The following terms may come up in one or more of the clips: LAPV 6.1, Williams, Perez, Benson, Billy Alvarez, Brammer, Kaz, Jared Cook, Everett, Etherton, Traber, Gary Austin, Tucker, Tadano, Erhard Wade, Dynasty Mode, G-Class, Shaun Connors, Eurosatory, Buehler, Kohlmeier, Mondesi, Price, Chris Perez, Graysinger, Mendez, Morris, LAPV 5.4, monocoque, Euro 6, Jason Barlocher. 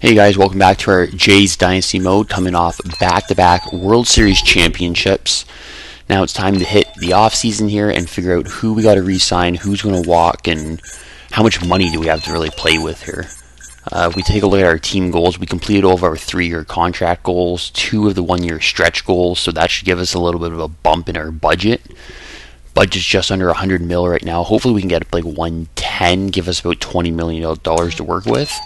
Hey guys, welcome back to our Jays Dynasty mode, coming off back-to-back World Series championships. Now it's time to hit the off-season here and figure out who we got to re-sign, who's going to walk, and how much money do we have to really play with here. If we take a look at our team goals, we completed all of our three-year contract goals, two of the one-year stretch goals, so that should give us a little bit of a bump in our budget. Budget's just under 100 mil right now. Hopefully we can get up like 110, give us about $20 million to work with.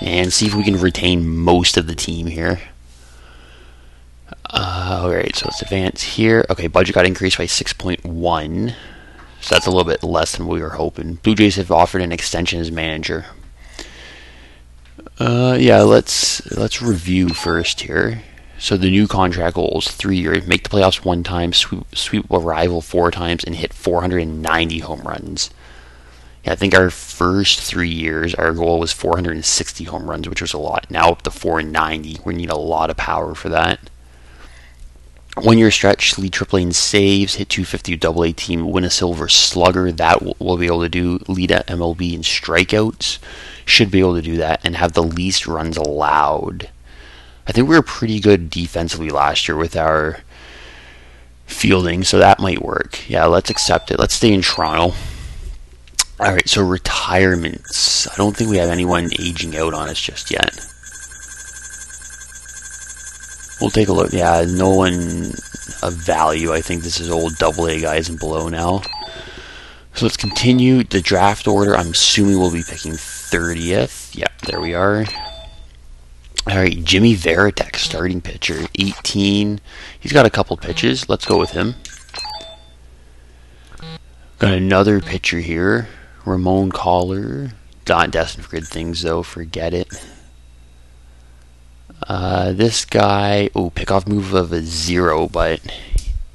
And see if we can retain most of the team here. Alright, so let's advance here. Okay, budget got increased by 6.1. So that's a little bit less than we were hoping. Blue Jays have offered an extension as manager. Yeah, let's review first here. So the new contract goals, 3 years. Make the playoffs 1 time, sweep a rival 4 times, and hit 490 home runs. I think our first 3 years, our goal was 460 home runs, which was a lot. Now up to 490. We need a lot of power for that. 1 year stretch, lead AAA in saves, hit 250 AA team, win a silver slugger. That we'll be able to do. Lead at MLB in strikeouts. Should be able to do that and have the least runs allowed. I think we were pretty good defensively last year with our fielding, so that might work. Yeah, let's accept it. Let's stay in Toronto. Alright, so retirements. I don't think we have anyone aging out on us just yet. We'll take a look. Yeah, no one of value. I think this is old AA guys and below now. So let's continue the draft order. I'm assuming we'll be picking 30th. Yep, there we are. Alright, Jimmy Veritek, starting pitcher. 18. He's got a couple pitches. Let's go with him. Got another pitcher here. Ramon Collar, not destined for good things though, forget it. This guy, pickoff move of a 0, but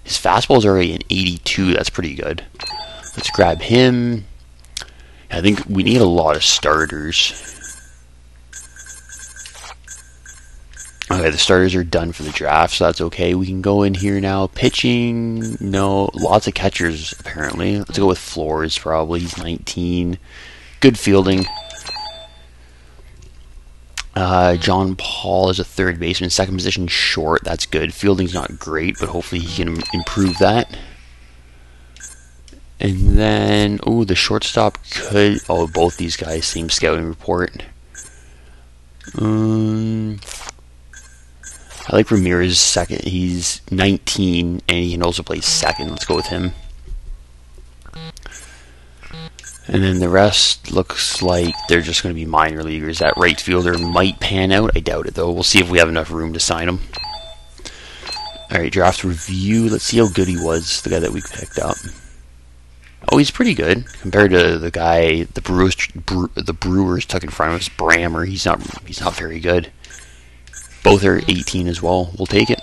his fastball is already an 82, that's pretty good. Let's grab him. I think we need a lot of starters. Okay, the starters are done for the draft, so that's okay. We can go in here now. Pitching, no. Lots of catchers, apparently. Let's go with Flores, probably. He's 19. Good fielding. John Paul is a third baseman. Second position, short. That's good. Fielding's not great, but hopefully he can improve that. And then, the shortstop could... Oh, both these guys, same scouting report. I like Ramirez second. He's 19, and he can also play second. Let's go with him. And then the rest looks like they're just going to be minor leaguers. That right fielder might pan out. I doubt it, though. We'll see if we have enough room to sign him. All right, draft review. Let's see how good he was, the guy that we picked up. Oh, he's pretty good compared to the guy the Brewers took in front of us, Brammer. He's not very good. Both are 18 as well. We'll take it.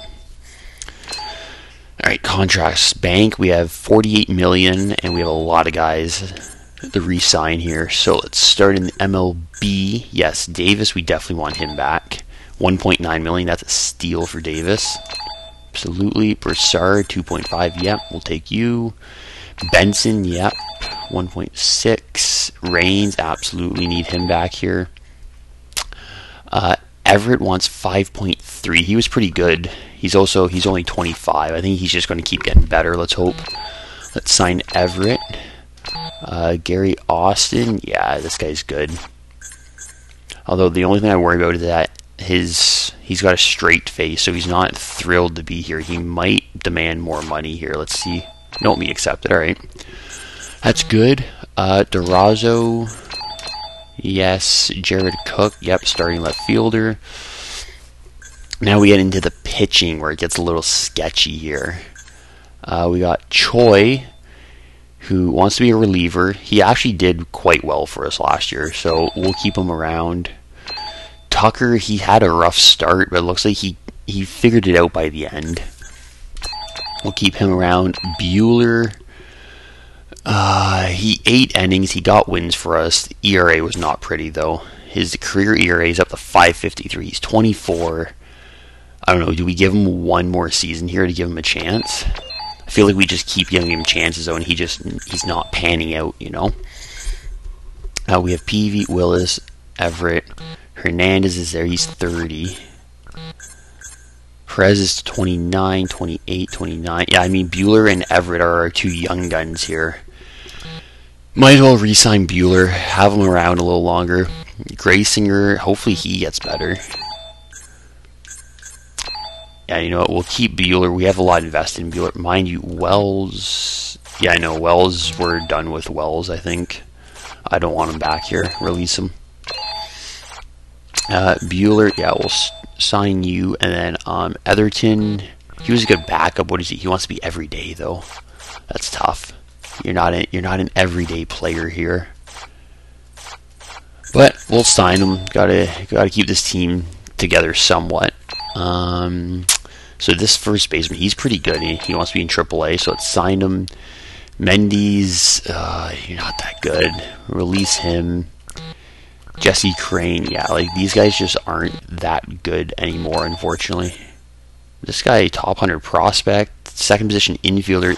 Alright, contracts. Bank, we have 48 million, and we have a lot of guys to re-sign here. So let's start in the MLB. Yes, Davis, we definitely want him back. 1.9 million, that's a steal for Davis. Absolutely. Broussard, 2.5, yep, we'll take you. Benson, yep, 1.6. Reigns, absolutely need him back here. Everett wants 5.3. He was pretty good. He's only 25. I think he's just going to keep getting better. Let's hope. Let's sign Everett. Gary Austin. Yeah, this guy's good. Although the only thing I worry about is that he's got a straight face, so he's not thrilled to be here. He might demand more money here. Let's see. No, we accept it. All right, that's good. Durazzo. Yes, Jared Cook, yep, starting left fielder. Now we get into the pitching where it gets a little sketchy here. We got Choi, who wants to be a reliever. He actually did quite well for us last year, so we'll keep him around. Tucker, he had a rough start, but it looks like he figured it out by the end. We'll keep him around. Buehler... he 8 innings, he got wins for us. The ERA was not pretty though. His career ERA is up to 5.53. He's 24. I don't know, do we give him one more season here to give him a chance? I feel like we just keep giving him chances though, and he's not panning out, you know? We have PV, Willis, Everett, Hernandez is there, he's 30. Perez is 29, 28, 29. Yeah, I mean, Buehler and Everett are our two young guns here. Might as well re-sign Buehler, have him around a little longer. Graysinger, hopefully he gets better. Yeah, you know what, we'll keep Buehler. We have a lot invested in Buehler. Mind you, Wells... Yeah, I know, Wells, we're done with Wells, I think. I don't want him back here. Release him. Buehler, yeah, we'll sign you. And then Etherton, he was a good backup. What is he? He wants to be every day, though. That's tough. You're not an everyday player here. But we'll sign him. Gotta keep this team together somewhat. So this first baseman, he's pretty good. He wants to be in AAA, so let's sign him. Mendy's, you're not that good. Release him. Jesse Crane, yeah, like these guys just aren't that good anymore, unfortunately. This guy, top 100 prospect, second position infielder,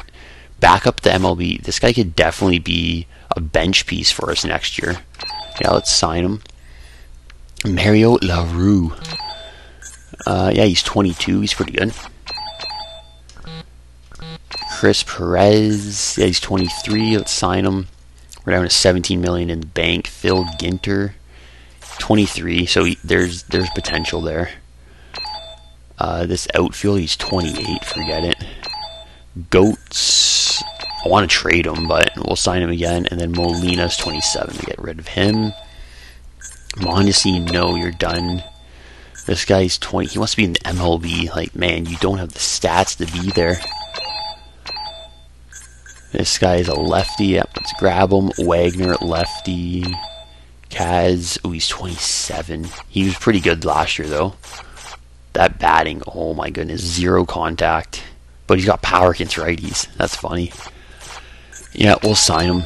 back up the MLB. This guy could definitely be a bench piece for us next year. Yeah, let's sign him. Mario LaRue. Yeah, he's 22. He's pretty good. Chris Perez. Yeah, he's 23. Let's sign him. We're down to 17 million in the bank. Phil Ginter, 23. So there's potential there. This outfield, he's 28. Forget it. Goats. I want to trade him, but we'll sign him again. And then Molina's 27. To get rid of him. Mondesi, no, you're done. This guy's 20. He wants to be in the MLB. Like, man, you don't have the stats to be there. This guy's a lefty. Yep, let's grab him. Wagner, lefty. Kaz. Oh, he's 27. He was pretty good last year, though. That batting. Oh, my goodness. Zero contact. But he's got power against righties. That's funny. Yeah, we'll sign him.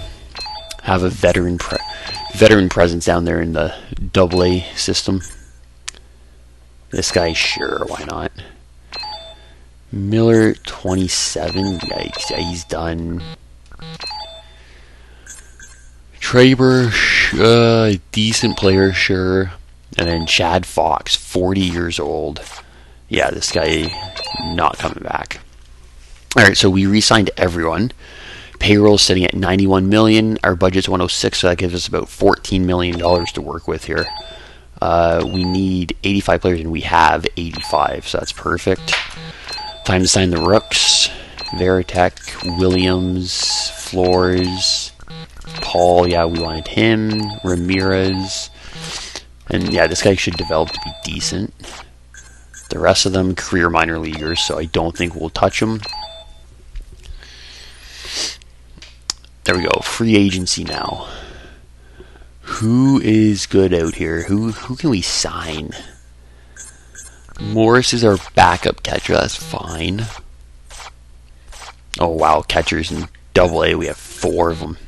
Have a veteran presence down there in the AA system. This guy, sure, why not? Miller, 27. Yikes, yeah, he's done. Traber, decent player, sure. And then Chad Fox, 40 years old. Yeah, this guy, not coming back. Alright, so we re-signed everyone. Payroll's sitting at 91 million. Our budget's 106, so that gives us about $14 million to work with here. We need 85 players, and we have 85, so that's perfect. Time to sign the rooks. Veritek, Williams, Flores, Paul, yeah, we wanted him. Ramirez. And, yeah, this guy should develop to be decent. The rest of them, career minor leaguers, so I don't think we'll touch them. There we go. Free agency now. Who is good out here? Who can we sign? Morris is our backup catcher. That's fine. Oh, wow. Catchers in AA. We have 4 of them.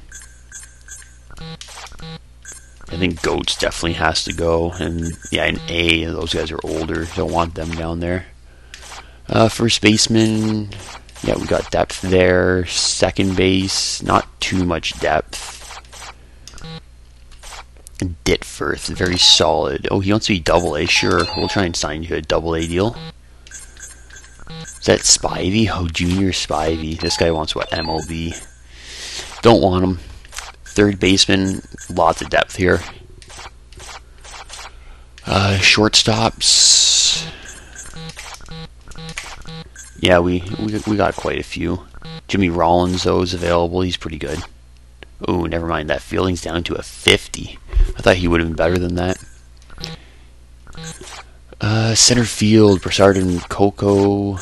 I think Goats definitely has to go. And, yeah, in A, those guys are older. Don't want them down there. First baseman. Yeah, we got depth there. Second base. Not too much depth. Ditfirth, very solid. Oh, he wants to be AA, sure. We'll try and sign you a AA deal. Is that Spivey? Oh, Junior Spivey. This guy wants what? MLB. Don't want him. Third baseman, lots of depth here. Shortstops. Yeah, we got quite a few. Jimmy Rollins, though, is available. He's pretty good. Oh, never mind. That fielding's down to a 50. I thought he would have been better than that. Center field, Broussard and Coco.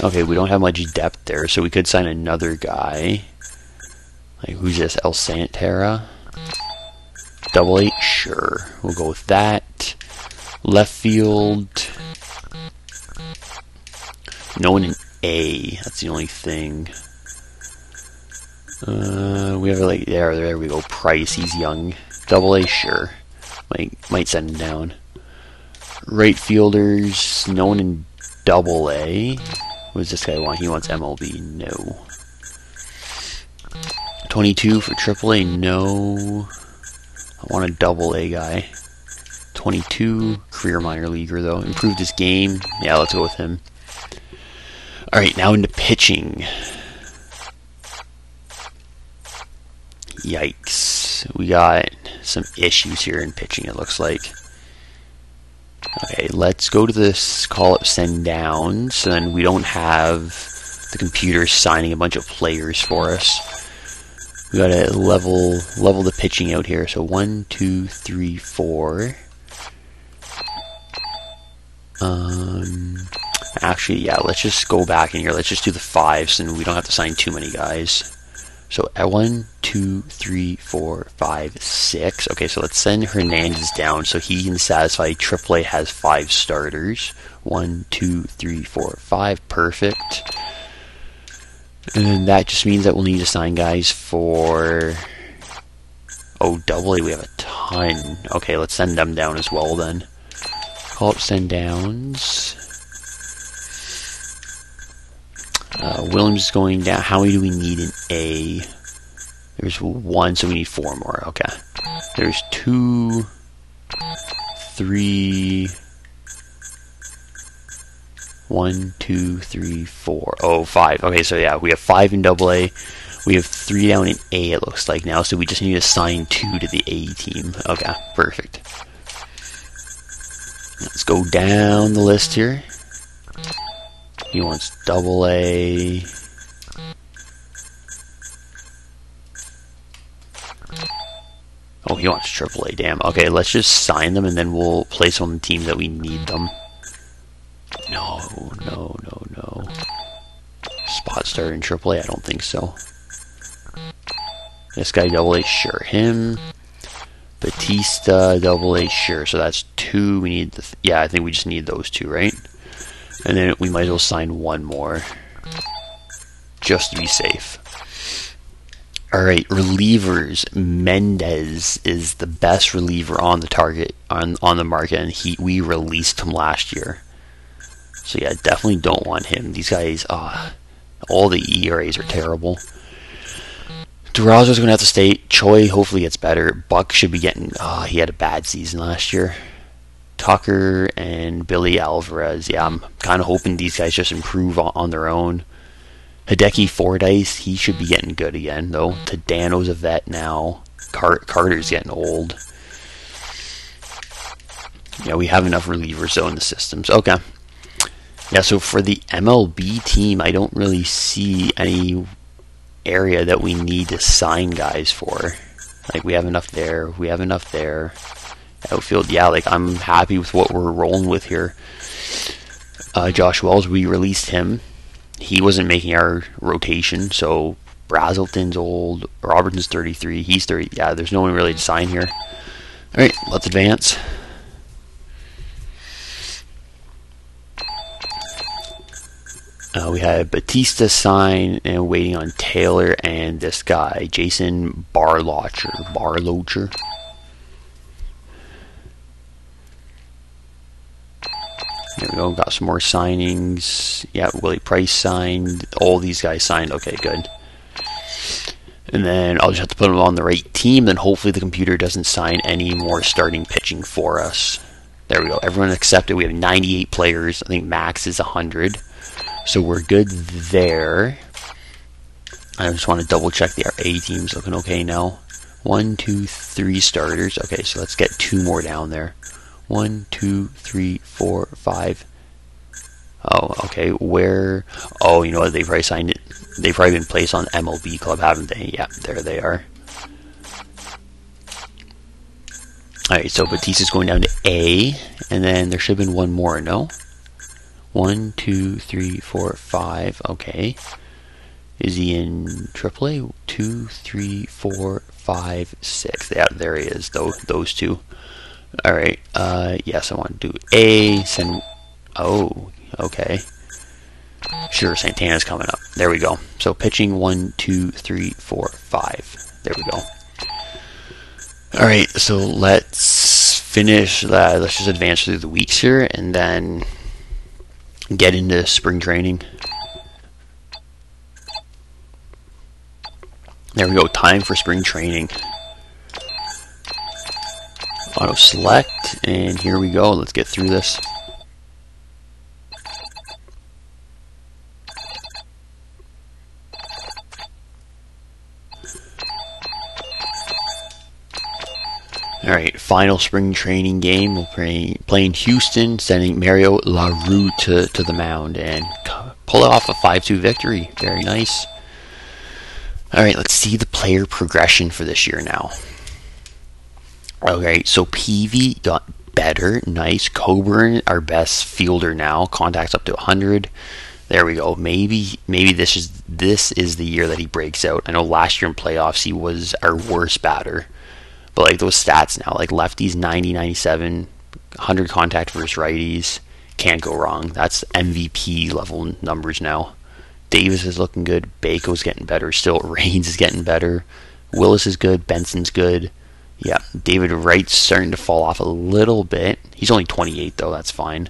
Okay, we don't have much depth there, so we could sign another guy. Like, who's this? Alcantara? AA? Sure. We'll go with that. Left field. No one in A. That's the only thing. We have like there we go. Price, he's young. AA, sure. Might send him down. Right fielders, no one in AA. What does this guy want? He wants MLB, no. 22 for AAA, no. I want a double A guy. 22, career minor leaguer though. Improved his game. Yeah, let's go with him. Alright, now into pitching. Yikes. We got some issues here in pitching, it looks like. Okay, let's go to this call-ups and downs, so then we don't have the computer signing a bunch of players for us. We gotta level the pitching out here. So 1, 2, 3, 4. Actually, yeah, let's just go back in here. Let's just do the 5s, and we don't have to sign too many guys. So at 1, 2, 3, 4, 5, 6. Okay, so let's send Hernandez down so he can satisfy AAA has 5 starters. 1, 2, 3, 4, 5. Perfect. And that just means that we'll need to sign guys for... Oh, AA, we have a ton. Okay, let's send them down as well then. Call-ups and downs. Williams is going down. How many do we need in A? There's 1, so we need 4 more. Okay. There's 2, 3... 1, 2, 3, 4. Oh, 5. Okay, so yeah, we have 5 in AA. We have 3 down in A, it looks like now, so we just need to sign 2 to the A team. Okay, perfect. Let's go down the list here. He wants AA. Oh, he wants AAA, damn. Okay, let's just sign them and then we'll place them on the team that we need them. No. Spot starter in AAA? I don't think so. This guy AA, sure. Him. Batista, AA, sure. So that's 2. We need the... yeah, I think we just need those 2, right? And then we might as well sign 1 more. Just to be safe. Alright, relievers. Mendez is the best reliever on the target, on the market, and we released him last year. So yeah, definitely don't want him. These guys, all the ERAs are terrible. Durazzo's going to have to stay. Choi hopefully gets better. Buck should be getting... he had a bad season last year. Tucker and Billy Alvarez. Yeah, I'm kind of hoping these guys just improve on their own. Hideki Fordice, he should be getting good again, though. Tadano's a vet now. Carter's getting old. Yeah, we have enough relievers, though, in the systems. Okay. Yeah, so for the MLB team, I don't really see any area that we need to sign guys for. Like, we have enough there, we have enough there. Outfield, yeah, like, I'm happy with what we're rolling with here. Josh Wells, we released him. He wasn't making our rotation, so Brazelton's old, Robertson's 33, he's 30. Yeah, there's no one really to sign here. All right, let's advance. We had Batista sign and waiting on Taylor and this guy, Jason Barlocher. There we go, got some more signings. Yeah, Willie Price signed. All these guys signed. Okay, good. And then I'll just have to put them on the right team, and hopefully the computer doesn't sign any more starting pitching for us. There we go, everyone accepted. We have 98 players. I think max is 100. So we're good there. I just want to double check the A team's looking okay now. 1, 2, 3 starters. Okay, so let's get 2 more down there. 1, 2, 3, 4, 5. Oh, okay. Where? Oh, you know what? They probably signed it. They've probably been placed on MLB Club, haven't they? Yeah, there they are. All right, so Batista's going down to A, and then there should have been 1 more. No. 1, 2, 3, 4, 5. Okay. Is he in AAA? 2, 3, 4, 5, 6. Yeah, there he is, those 2. Alright. Yes, I want to do A. Send... oh, okay. Sure, Santana's coming up. There we go. So pitching 1, 2, 3, 4, 5. There we go. Alright, so let's finish that. Let's just advance through the weeks here, and then get into spring training. There we go, time for spring training. Auto select, and here we go. Let's get through this. Alright, final spring training game. We'll play in Houston, sending Mario LaRue to the mound and pull off a 5-2 victory. Very nice. Alright, let's see the player progression for this year now. Alright, so PV got better. Nice. Coburn, our best fielder now. Contacts up to 100. There we go. Maybe this is the year that he breaks out. I know last year in playoffs he was our worst batter. But like those stats now, like lefties 90, 97, 100 contact versus righties, can't go wrong. That's MVP level numbers now. Davis is looking good. Baco's getting better still. Reigns is getting better. Willis is good. Benson's good. Yeah, David Wright's starting to fall off a little bit. He's only 28 though, that's fine.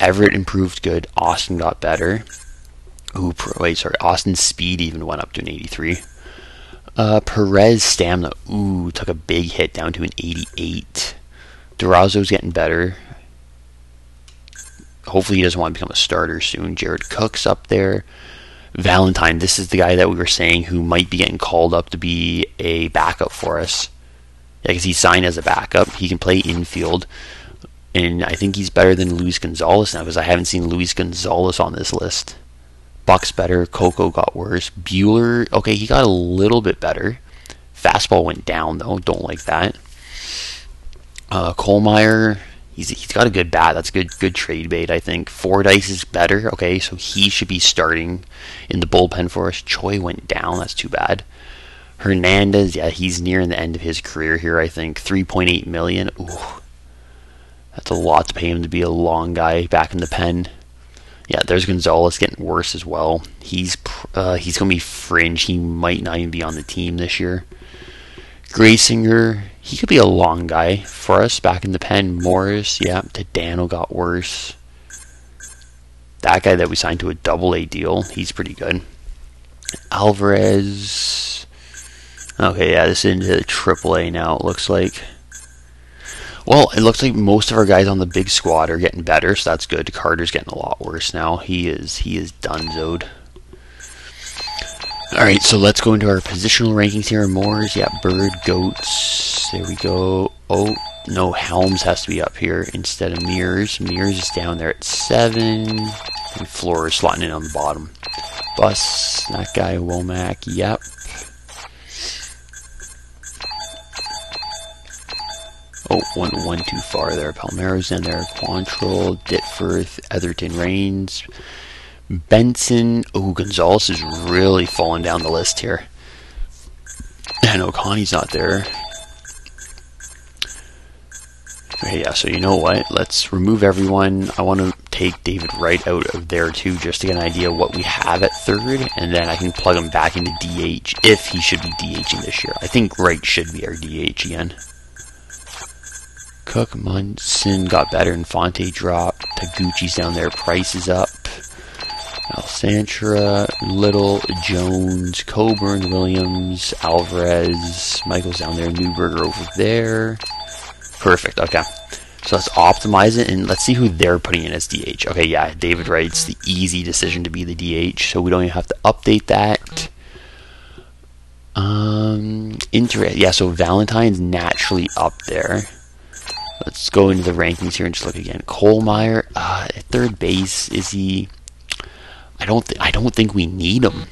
Everett improved good. Austin got better. Austin's speed even went up to an 83. Perez stamina, took a big hit down to an 88. Durazzo's getting better. Hopefully he doesn't want to become a starter soon. Jared Cook's up there. Valentine, this is the guy that we were saying who might be getting called up to be a backup for us. Yeah, because he's signed as a backup. He can play infield. And I think he's better than Luis Gonzalez now because I haven't seen Luis Gonzalez on this list. Buck's better. Coco got worse. Buehler, okay, he got a little bit better. Fastball went down, though. Don't like that. Kohlmeier, he's got a good bat. That's good trade bait, I think. Fordyce is better. Okay, so he should be starting in the bullpen for us. Choi went down. That's too bad. Hernandez, yeah, he's nearing the end of his career here, I think. $3.8 million. Ooh, that's a lot to pay him to be a long guy back in the pen. Yeah, there's Gonzalez getting worse as well. He's going to be fringe. He might not even be on the team this year. Graysinger, he could be a long guy for us back in the pen. Morris, yeah, Tadano got worse. That guy that we signed to a double-A deal, he's pretty good. Alvarez. Okay, yeah, this is into the triple-A now, it looks like. Well, it looks like most of our guys on the big squad are getting better, so that's good. Carter's getting a lot worse now. He is dunzoed. Alright, so let's go into our positional rankings here. Moores, yeah, Bird, Goats. There we go. Oh, no, Helms has to be up here instead of Mears. Mears is down there at 7. And Flores slotting in on the bottom. Bus, that guy, Womack, yep. Oh, one too far there. Palmero's in there. Quantrill, Ditforth, Etherton, Reigns, Benson. Oh, Gonzalez is really falling down the list here. And O'Connor's not there. Okay, yeah, so you know what? Let's remove everyone. I want to take David Wright out of there too, just to get an idea what we have at third, and then I can plug him back into DH if he should be DHing this year. I think Wright should be our DH again. Cook, Munson got better, Infante dropped, Taguchi's down there, Price is up, Alcantara, Little, Jones, Coburn, Williams, Alvarez, Michael's down there, Newberger over there. Perfect, okay. So let's optimize it, and let's see who they're putting in as DH. Okay, yeah, David Wright's the easy decision to be the DH, so we don't even have to update that. Yeah, so Valentine's naturally up there. Let's go into the rankings here and just look again. Kohlmeier, at third base, is he? I don't think we need him.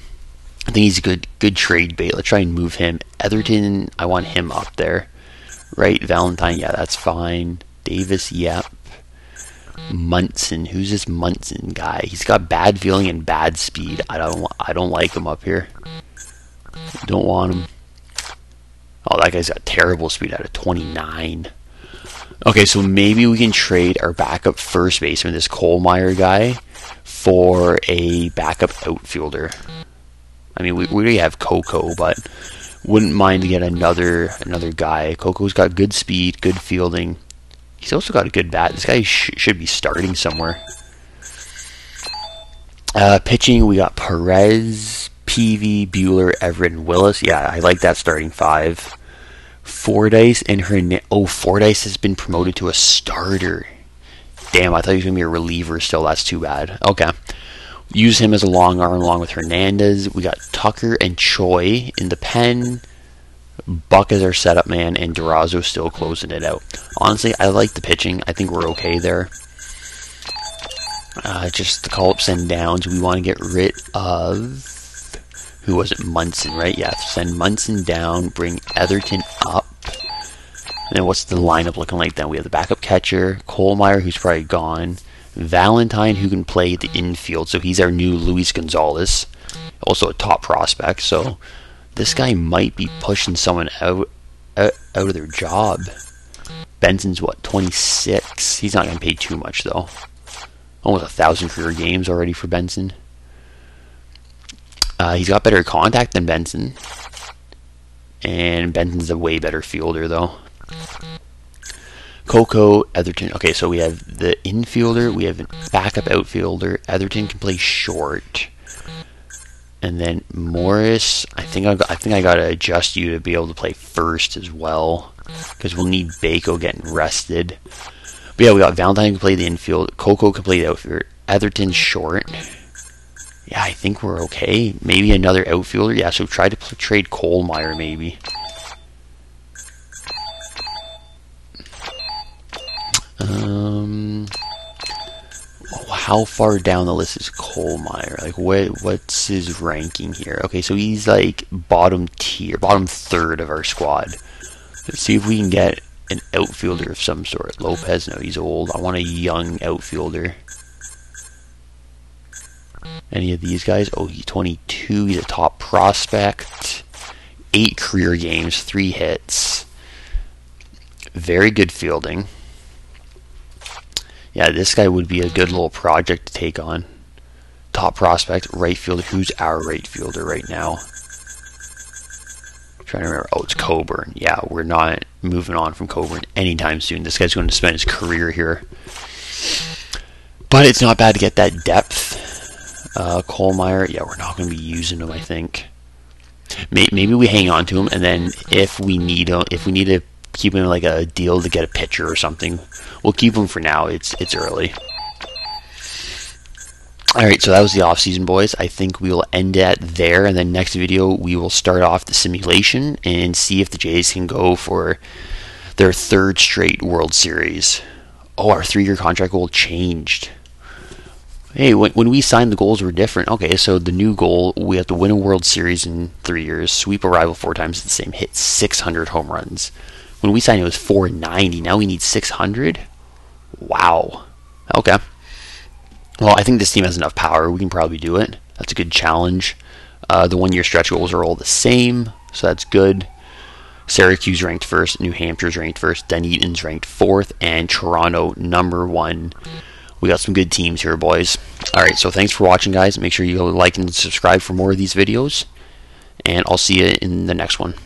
I think he's a good trade bait. Let's try and move him. Etherton, I want him up there. Right, Valentine, yeah, that's fine. Davis, yep. Munson, who's this Munson guy? He's got bad feeling and bad speed. I don't like him up here. Don't want him. Oh, that guy's got terrible speed out of 29. Okay, so maybe we can trade our backup first baseman, this Kohlmeier guy, for a backup outfielder. I mean, we already have Coco, but wouldn't mind to get another guy. Coco's got good speed, good fielding. He's also got a good bat. This guy should be starting somewhere. Pitching, we got Perez, Peavy, Buehler, Everett, and Willis. Yeah, I like that starting five. Fordyce and Hernandez. Oh, Fordyce has been promoted to a starter. Damn, I thought he was going to be a reliever still. That's too bad. Okay. Use him as a long arm along with Hernandez. We got Tucker and Choi in the pen. Buck is our setup man, and Durazzo still closing it out. Honestly, I like the pitching. I think we're okay there. Just the call-ups and downs. We want to get rid of... Who was it? Munson, right? Yeah, send Munson down, bring Etherton up. And then what's the lineup looking like then? We have the backup catcher, Kohlmeier, who's probably gone. Valentine, who can play the infield, so he's our new Luis Gonzalez. Also a top prospect, so... This guy might be pushing someone out of their job. Benson's, what, 26? He's not going to pay too much, though. Almost 1,000 career games already for Benson. He's got better contact than Benson. And Benson's a way better fielder, though. Coco, Etherton. Okay, so we have the infielder. We have a backup outfielder. Etherton can play short. And then Morris, I think I gotta adjust you to be able to play first as well, because we'll need Baco getting rested. But yeah, we got Valentine can play the infield, Coco can play the outfield, Etherton short. Yeah, I think we're okay. Maybe another outfielder. Yeah, so try to trade Kohlmeier maybe. How far down the list is Kohlmeier? Like, what's his ranking here? Okay, so he's like bottom tier, bottom third of our squad. Let's see if we can get an outfielder of some sort. Lopez, no, he's old. I want a young outfielder. Any of these guys? Oh, he's 22. He's a top prospect. 8 career games, 3 hits. Very good fielding. Yeah, this guy would be a good little project to take on. Top prospect, right fielder. Who's our right fielder right now? I'm trying to remember. Oh, it's Coburn. Yeah, we're not moving on from Coburn anytime soon. This guy's going to spend his career here. But it's not bad to get that depth. Kohlmeier, yeah, we're not going to be using him, I think. Maybe we hang on to him, and then if we need a keep him like a deal to get a pitcher or something. We'll keep him for now. It's early. Alright, so that was the off-season, boys. I think we'll end it there, and then next video we will start off the simulation and see if the Jays can go for their 3rd straight World Series. Oh, our 3-year contract goal changed. Hey, when we signed, the goals were different. Okay, so the new goal, we have to win a World Series in 3 years, sweep a rival 4 times the same, hit 600 home runs. When we signed, it was 490. Now we need 600? Wow. Okay. Well, I think this team has enough power. We can probably do it. That's a good challenge. The 1-year stretch goals are all the same, so that's good. Syracuse ranked first. New Hampshire's ranked first. Dunedin's ranked 4th. And Toronto, number 1. We got some good teams here, boys. Alright, so thanks for watching, guys. Make sure you like and subscribe for more of these videos. And I'll see you in the next one.